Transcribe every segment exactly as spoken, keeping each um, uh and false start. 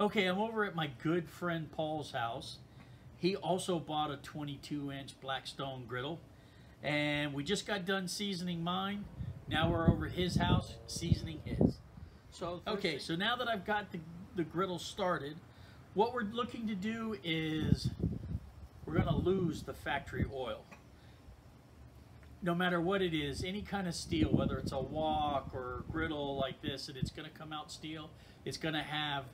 Okay, I'm over at my good friend Paul's house. He also bought a twenty-two inch Blackstone griddle, and we just got done seasoning mine. Now we're over at his house seasoning his. So okay, so now that I've got the, the griddle started, what we're looking to do is we're going to lose the factory oil. No matter what it is, any kind of steel, whether it's a wok or a griddle like this, and it's going to come out steel, it's going to have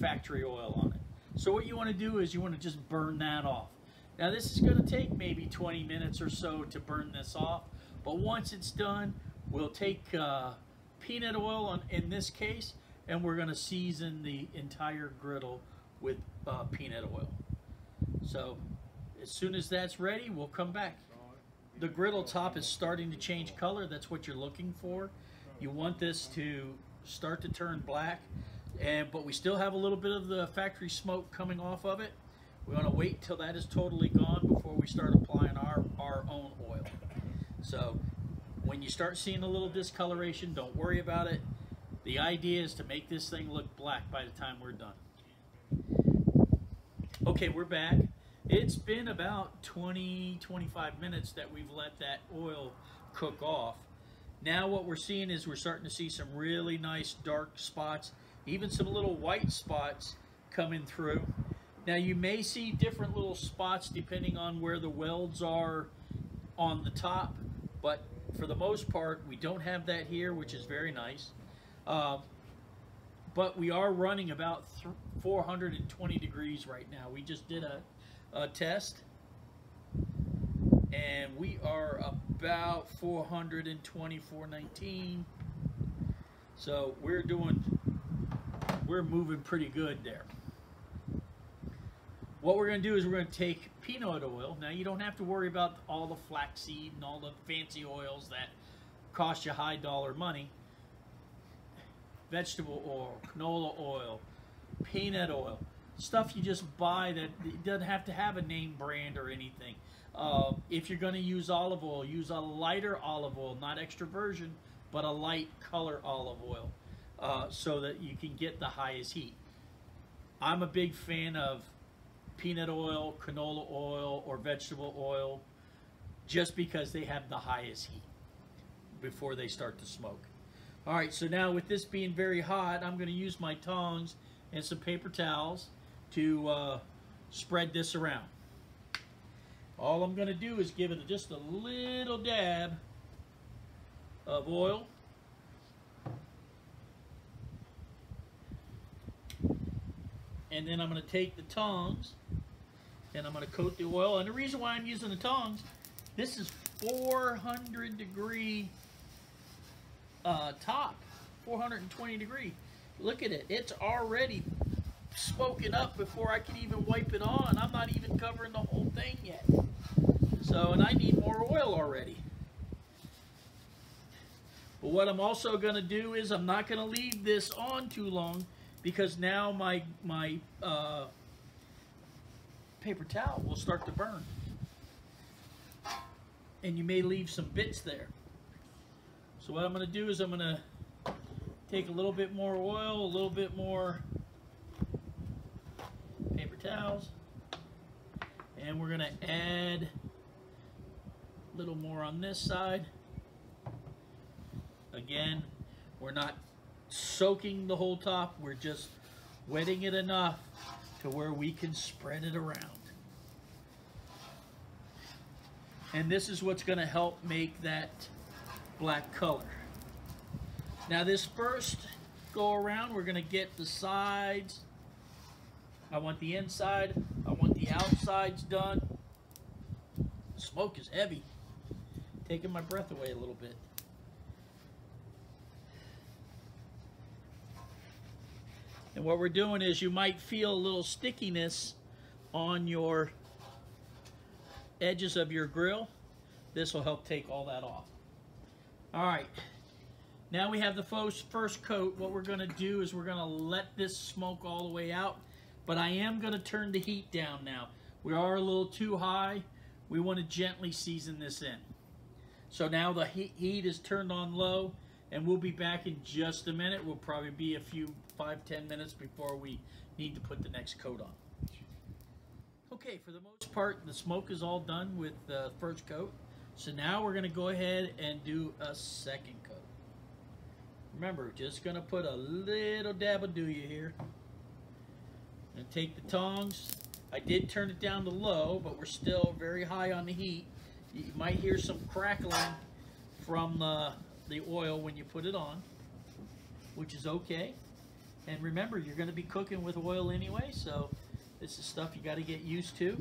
factory oil on it. So what you want to do is you want to just burn that off. Now this is going to take maybe twenty minutes or so to burn this off, but once it's done, we'll take uh, peanut oil on, in this case, and we're going to season the entire griddle with uh, peanut oil. So as soon as that's ready, we'll come back. The griddle top is starting to change color. That's what you're looking for. You want this to start to turn black, and but we still have a little bit of the factory smoke coming off of it. We want to wait till that is totally gone before we start applying our, our own oil. So when you start seeing a little discoloration, don't worry about it. The idea is to make this thing look black by the time we're done. Okay, we're back. It's been about twenty, twenty-five minutes that we've let that oil cook off. Now what we're seeing is we're starting to see some really nice dark spots, even some little white spots coming through. Now you may see different little spots depending on where the welds are on the top, but for the most part, we don't have that here, which is very nice. Uh, but we are running about four hundred twenty degrees right now. We just did a A test, and we are about four twenty, four nineteen, so we're doing we're moving pretty good there. What we're going to do is we're going to take peanut oil. Now you don't have to worry about all the flaxseed and all the fancy oils that cost you high dollar money. Vegetable oil, canola oil, peanut oil, stuff you just buy that it doesn't have to have a name brand or anything. Uh, if you're going to use olive oil, use a lighter olive oil, not extra virgin, but a light color olive oil, uh, so that you can get the highest heat. I'm a big fan of peanut oil, canola oil, or vegetable oil, just because they have the highest heat before they start to smoke. All right, so now with this being very hot, I'm going to use my tongs and some paper towels to uh, spread this around. All I'm going to do is give it just a little dab of oil. And then I'm going to take the tongs and I'm going to coat the oil. And the reason why I'm using the tongs, this is four hundred degree uh, top, four hundred twenty degree. Look at it, it's already smoking up before I can even wipe it on. I'm not even covering the whole thing yet. So, and I need more oil already. But what I'm also going to do is I'm not going to leave this on too long, because now my, my uh, paper towel will start to burn. And you may leave some bits there. So what I'm going to do is I'm going to take a little bit more oil, a little bit more paper towels, and we're going to add a little more on this side. Again, we're not soaking the whole top, we're just wetting it enough to where we can spread it around. And this is what's going to help make that black color. Now this first go around, we're going to get the sides. I want the inside, I want the outsides done. The smoke is heavy, taking my breath away a little bit. And what we're doing is you might feel a little stickiness on your edges of your grill. This will help take all that off. All right. Now we have the first coat. What we're going to do is we're going to let this smoke all the way out, but I am going to turn the heat down now. We are a little too high. We want to gently season this in. So now the heat is turned on low, and we'll be back in just a minute. We'll probably be a few five, ten minutes before we need to put the next coat on. Okay, for the most part, the smoke is all done with the first coat. So now we're going to go ahead and do a second coat. Remember, just going to put a little dab of Dooya here. I'm going to take the tongs. I did turn it down to low, but we're still very high on the heat. You might hear some crackling from uh, the oil when you put it on, which is okay. And remember, you're going to be cooking with oil anyway, so this is stuff you got to get used to.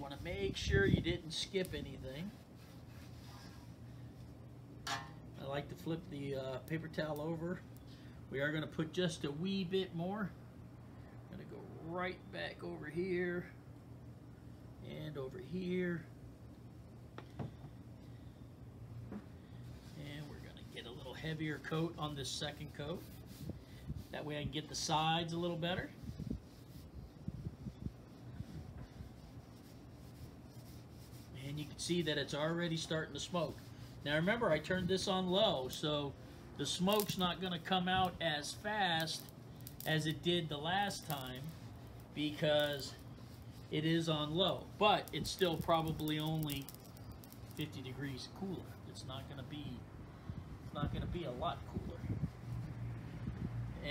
Want to make sure you didn't skip anything. I like to flip the uh, paper towel over. We are going to put just a wee bit more. I'm going to go right back over here and over here. And we're going to get a little heavier coat on this second coat. That way I can get the sides a little better. And you can see that it's already starting to smoke. Now remember, I turned this on low, so the smoke's not going to come out as fast as it did the last time because it is on low. But it's still probably only fifty degrees cooler. It's not going to be, it's not going to be a lot cooler.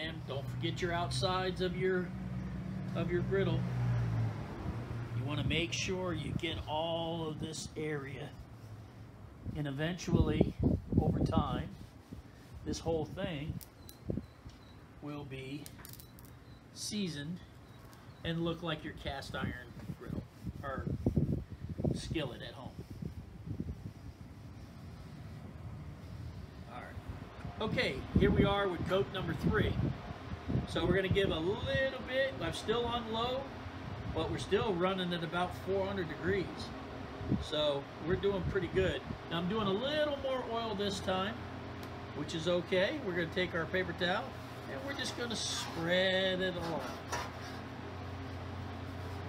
And don't forget your outsides of your of your griddle. You want to make sure you get all of this area, and eventually over time this whole thing will be seasoned and look like your cast iron griddle or skillet at home. All right, okay, here we are with coat number three. So we're going to give a little bit. I'm still on low, but we're still running at about four hundred degrees. So we're doing pretty good. Now I'm doing a little more oil this time, which is okay. We're gonna take our paper towel and we're just gonna spread it along.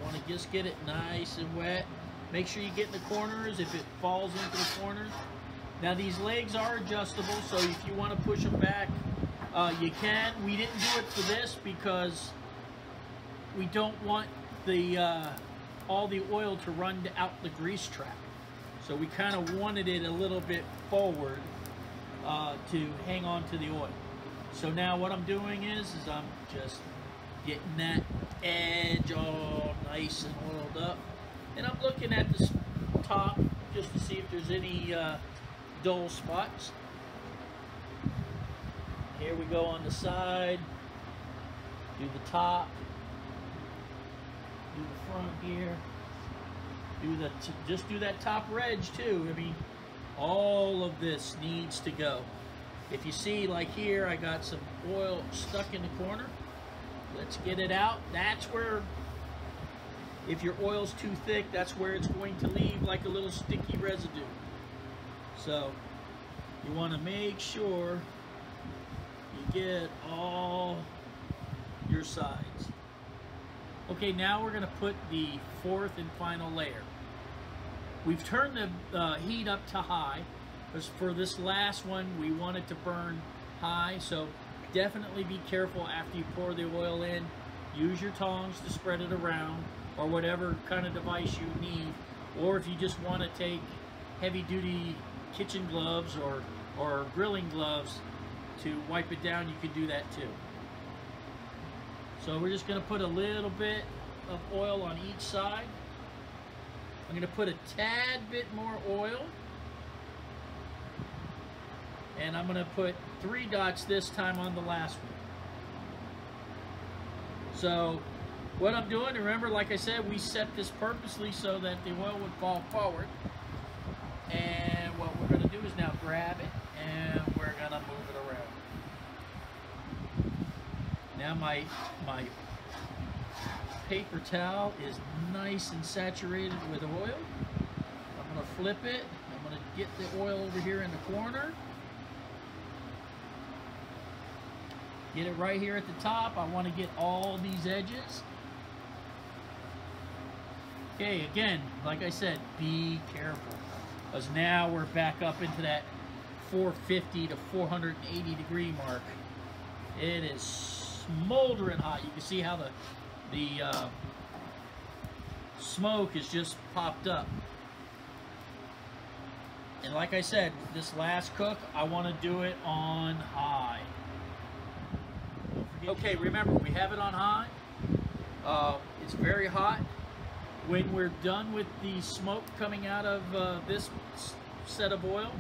Wanna just get it nice and wet. Make sure you get in the corners if it falls into the corners. Now these legs are adjustable, so if you wanna push them back, uh, you can. We didn't do it for this because we don't want the uh, all the oil to run out the grease trap, so we kind of wanted it a little bit forward uh, to hang on to the oil. So now what I'm doing is is I'm just getting that edge all nice and oiled up, and I'm looking at this top just to see if there's any uh, dull spots. Here we go on the side, do the top, do the front here, do the t just do that top ridge too. I mean, all of this needs to go. If you see, like here, I got some oil stuck in the corner. Let's get it out. That's where, if your oil's too thick, that's where it's going to leave like a little sticky residue. So you want to make sure you get all your sides. Okay, now we're going to put the fourth and final layer. We've turned the uh, heat up to high, because for this last one, we want it to burn high, so definitely be careful after you pour the oil in. Use your tongs to spread it around, or whatever kind of device you need, or if you just want to take heavy-duty kitchen gloves or, or grilling gloves to wipe it down, you can do that too. So we're just going to put a little bit of oil on each side. I'm going to put a tad bit more oil. And I'm going to put three dots this time on the last one. So what I'm doing, remember, like I said, we set this purposely so that the oil would fall forward. And what we're going to do is now grab it and we're going to move it around. Now my, my paper towel is nice and saturated with oil. I'm going to flip it. I'm going to get the oil over here in the corner. Get it right here at the top. I want to get all these edges. Okay, again, like I said, be careful, because now we're back up into that four fifty to four eighty degree mark. It is smoldering hot. You can see how the the uh, smoke has just popped up. And like I said, this last cook, I want to do it on high. Okay, remember, we have it on high. Uh, it's very hot. When we're done with the smoke coming out of uh, this set of oil,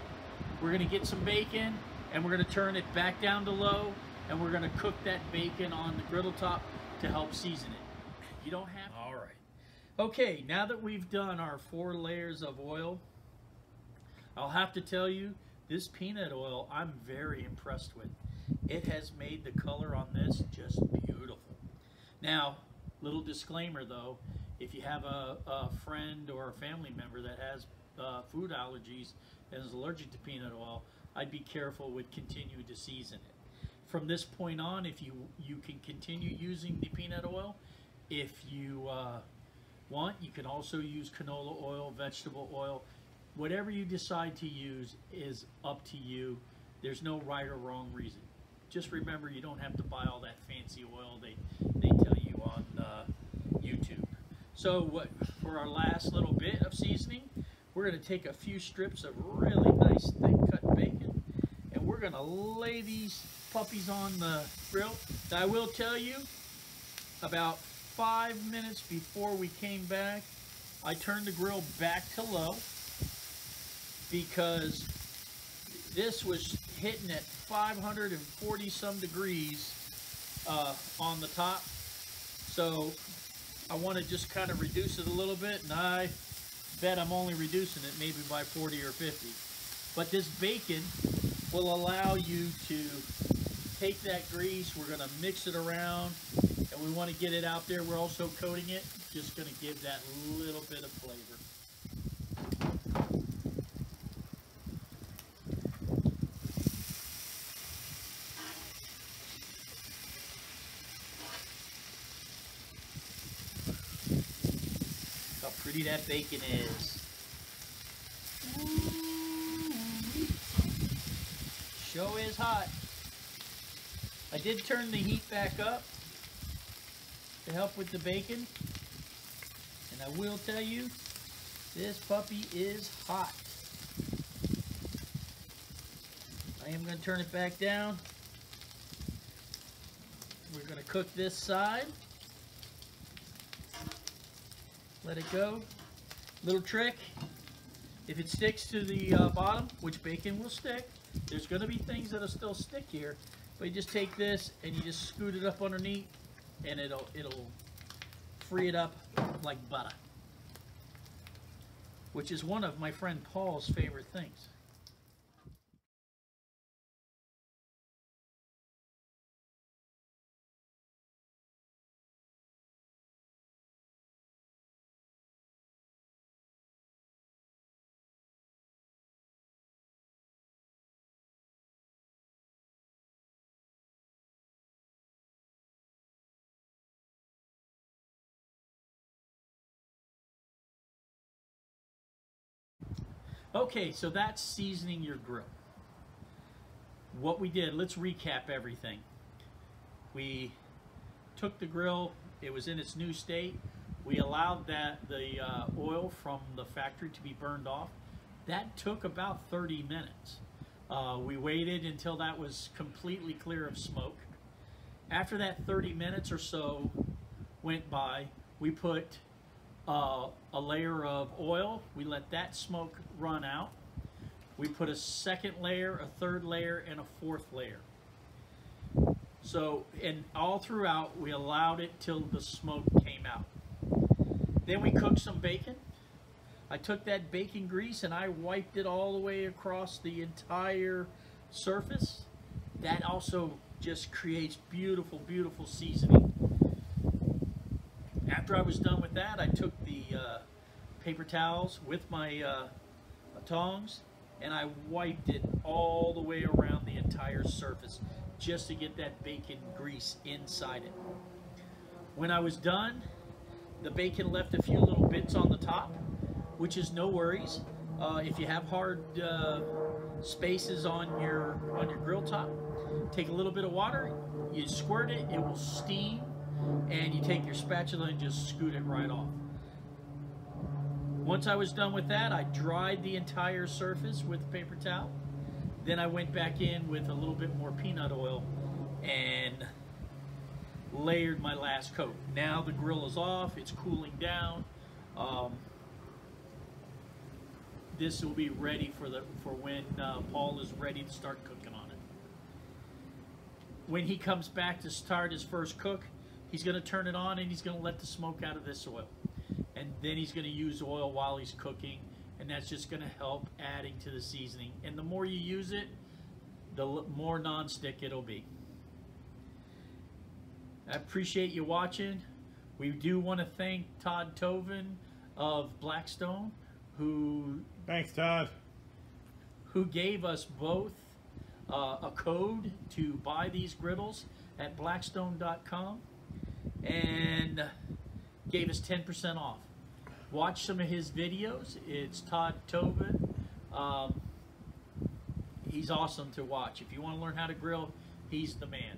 we're going to get some bacon, and we're going to turn it back down to low, and we're going to cook that bacon on the griddle top to help season it. You don't have to. All right. Okay, now that we've done our four layers of oil, I'll have to tell you, this peanut oil, I'm very impressed with. It has made the color on this just beautiful. Now, little disclaimer though, if you have a, a friend or a family member that has uh, food allergies and is allergic to peanut oil, I'd be careful with continuing to season it. From this point on, if you, you can continue using the peanut oil. If you uh, want, you can also use canola oil, vegetable oil. Whatever you decide to use is up to you. There's no right or wrong reason. Just remember, you don't have to buy all that fancy oil they, they tell you on uh, YouTube. So what, for our last little bit of seasoning, we're going to take a few strips of really nice thick cut bacon, and we're going to lay these puppies on the grill. I will tell you, about five minutes before we came back, I turned the grill back to low, because this was hitting at five hundred forty some degrees uh, on the top. So I want to just kind of reduce it a little bit, and I bet I'm only reducing it maybe by forty or fifty. But this bacon will allow you to take that grease. We're going to mix it around, and we want to get it out there. We're also coating it, just going to give that little bit of flavor. Pretty that bacon is. Show is hot. I did turn the heat back up to help with the bacon, and I will tell you, this puppy is hot. I am going to turn it back down. We're going to cook this side. Let it go. Little trick, if it sticks to the uh, bottom, which bacon will stick, there's going to be things that will still stick here, but you just take this and you just scoot it up underneath, and it'll, it'll free it up like butter, which is one of my friend Paul's favorite things. Okay, so that's seasoning your grill. What we did, let's recap everything. We took the grill, it was in its new state. We allowed that the uh, oil from the factory to be burned off. That took about thirty minutes. Uh, we waited until that was completely clear of smoke. After that thirty minutes or so went by, we put Uh, a layer of oil, we let that smoke run out. We put a second layer, a third layer, and a fourth layer. So, and all throughout, we allowed it till the smoke came out. Then we cooked some bacon. I took that bacon grease and I wiped it all the way across the entire surface. That also just creates beautiful, beautiful seasoning. After I was done with that, I took the uh, paper towels with my uh, tongs, and I wiped it all the way around the entire surface just to get that bacon grease inside it. When I was done, the bacon left a few little bits on the top, which is no worries. Uh, if you have hard uh, spaces on your on your grill top, take a little bit of water, you squirt it, it will steam, and you take your spatula and just scoot it right off. Once I was done with that, I dried the entire surface with a paper towel. Then I went back in with a little bit more peanut oil and layered my last coat. Now the grill is off, it's cooling down. Um, this will be ready for, the, for when uh, Paul is ready to start cooking on it. When he comes back to start his first cook, he's gonna turn it on and he's gonna let the smoke out of this oil. And then he's gonna use oil while he's cooking, and that's just gonna help adding to the seasoning. And the more you use it, the more nonstick it'll be. I appreciate you watching. We do want to thank Todd Toven of Blackstone, who thanks Todd, who gave us both uh, a code to buy these griddles at blackstone dot com and gave us ten percent off. Watch some of his videos. It's Todd Tobin. Um, he's awesome to watch. If you want to learn how to grill, he's the man.